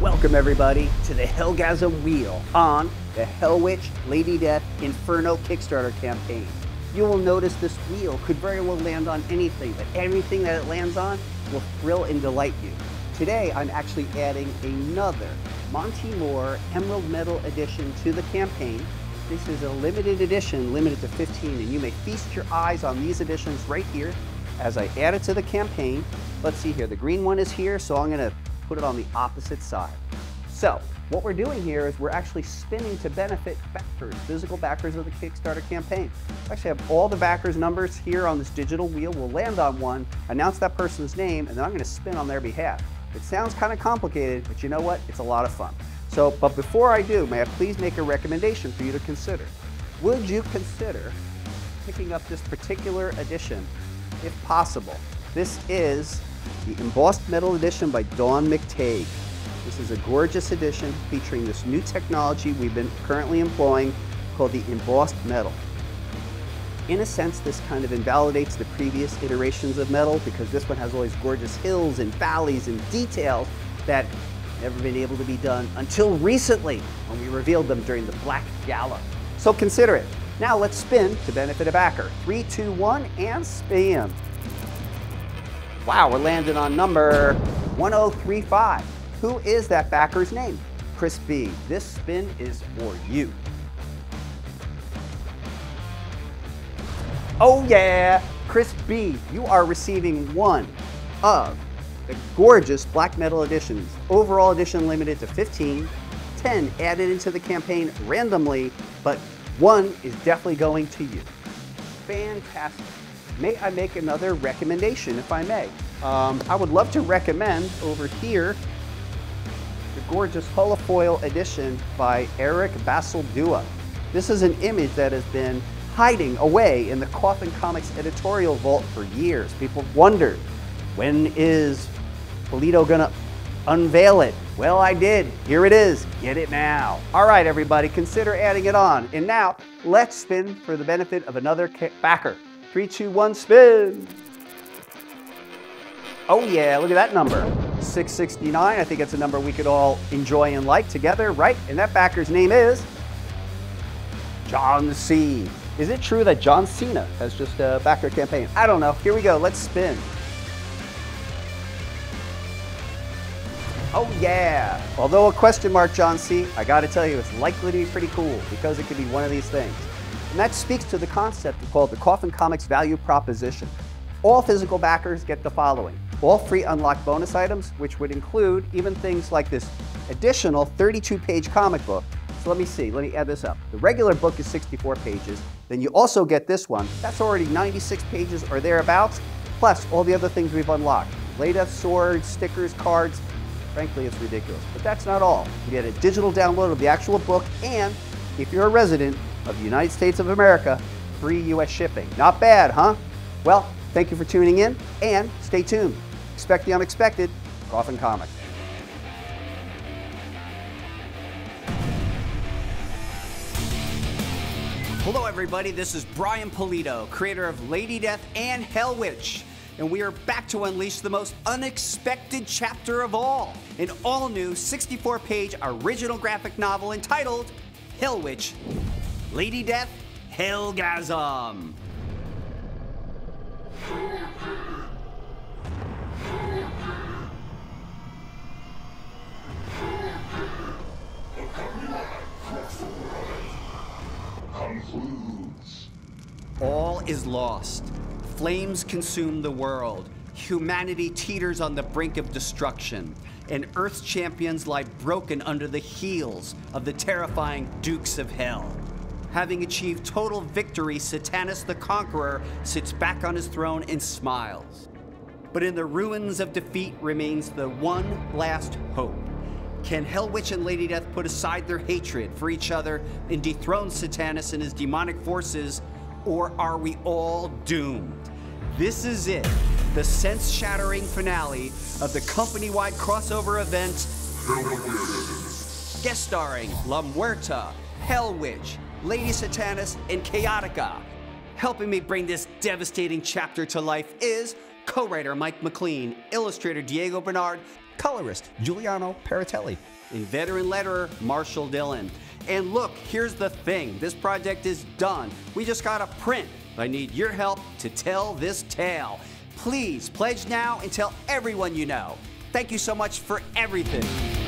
Welcome everybody to the Hellgasm Wheel on the Hellwitch Lady Death Inferno Kickstarter campaign. You will notice this wheel could very well land on anything, but everything that it lands on will thrill and delight you. Today I'm actually adding another Monte Moore Emerald Metal Edition to the campaign. This is a limited edition, limited to 15, and you may feast your eyes on these editions right here as I add it to the campaign. Let's see here, the green one is here, so I'm going to put it on the opposite side. So what we're doing here is we're actually spinning to benefit backers, physical backers of the Kickstarter campaign. I actually have all the backers' numbers here on this digital wheel. We'll land on one, announce that person's name, and then I'm going to spin on their behalf. It sounds kind of complicated, but you know what? It's a lot of fun. So, but before I do, may I please make a recommendation for you to consider. Would you consider picking up this particular edition, if possible? This is the embossed metal edition by Dawn McTague. This is a gorgeous edition featuring this new technology we've been currently employing called the embossed metal. In a sense, this kind of invalidates the previous iterations of metal because this one has all these gorgeous hills and valleys and details that have never been able to be done until recently when we revealed them during the Black Gala. So consider it. Now let's spin to benefit a backer. 3, 2, 1, and spin. Wow, we're landing on number 1035. Who is that backer's name? Chris B. This spin is for you. Oh yeah, Chris B, you are receiving one of the gorgeous black metal editions. Overall edition limited to 15, 10 added into the campaign randomly, but one is definitely going to you. Fantastic. May I make another recommendation, if I may? I would love to recommend over here the gorgeous holofoil edition by Eric Basildua. This is an image that has been hiding away in the Coffin Comics editorial vault for years. People wondered, when is Pulido gonna unveil it? Well, I did. Here it is. Get it now. All right, everybody, consider adding it on. And now, let's spin for the benefit of another backer. 3, 2, 1, spin. Oh yeah, look at that number. 669, I think it's a number we could all enjoy and like together, right? And that backer's name is John C. Is it true that John Cena has just backed our campaign? I don't know, here we go, let's spin. Oh yeah, although a question mark, John C, I gotta tell you, it's likely to be pretty cool because it could be one of these things. And that speaks to the concept called the Coffin Comics Value Proposition. All physical backers get the following. All free unlocked bonus items, which would include even things like this additional 32-page comic book. So let me see, let me add this up. The regular book is 64 pages. Then you also get this one. That's already 96 pages or thereabouts, plus all the other things we've unlocked. Leda, swords, stickers, cards. Frankly, it's ridiculous. But that's not all. You get a digital download of the actual book, and if you're a resident of the United States of America, free U.S. shipping. Not bad, huh? Well, thank you for tuning in, and stay tuned. Expect the unexpected. Coffin Comics. Hello, everybody. This is Brian Pulido, creator of Lady Death and Hellwitch, and we are back to unleash the most unexpected chapter of all, an all-new 64-page original graphic novel entitled Hellwitch, Lady Death, Hellgasm. All is lost. Flames consume the world. Humanity teeters on the brink of destruction, and Earth's champions lie broken under the heels of the terrifying Dukes of Hell. Having achieved total victory, Satanus the Conqueror sits back on his throne and smiles. But in the ruins of defeat remains the one last hope. Can Hellwitch and Lady Death put aside their hatred for each other and dethrone Satanus and his demonic forces, or are we all doomed? This is it, the sense-shattering finale of the company-wide crossover event, Hellgasm. Guest starring La Muerta, Hellwitch, Lady Satanus, and Chaotica. Helping me bring this devastating chapter to life is co-writer Mike McLean, illustrator Diego Bernard, Colorist, Giuliano Paratelli. A veteran letterer, Marshall Dillon. And look, here's the thing. This project is done. We just got a print. I need your help to tell this tale. Please pledge now and tell everyone you know. Thank you so much for everything.